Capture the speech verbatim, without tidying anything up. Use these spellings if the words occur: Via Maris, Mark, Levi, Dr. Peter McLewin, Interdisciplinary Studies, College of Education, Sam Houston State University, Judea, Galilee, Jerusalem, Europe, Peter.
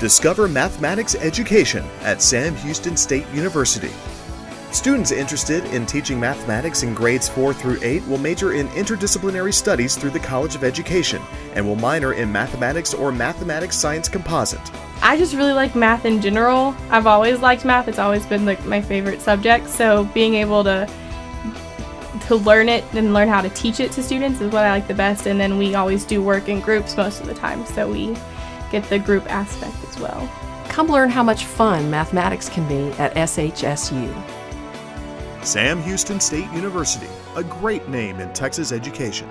Discover mathematics education at Sam Houston State University. Students interested in teaching mathematics in grades four through eight will major in interdisciplinary studies through the College of Education and will minor in mathematics or mathematics science composite. I just really like math in general. I've always liked math. It's always been like my favorite subject, so being able to to learn it and learn how to teach it to students is what I like the best, and then we always do work in groups most of the time, so we get the group aspect as well. Come learn how much fun mathematics can be at S H S U. Sam Houston State University, a great name in Texas education.